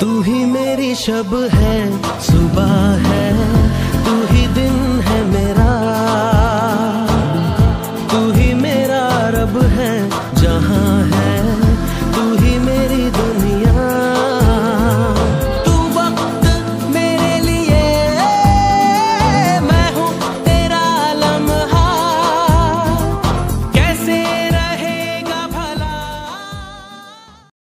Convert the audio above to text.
तू ही मेरी शब है सुबह है।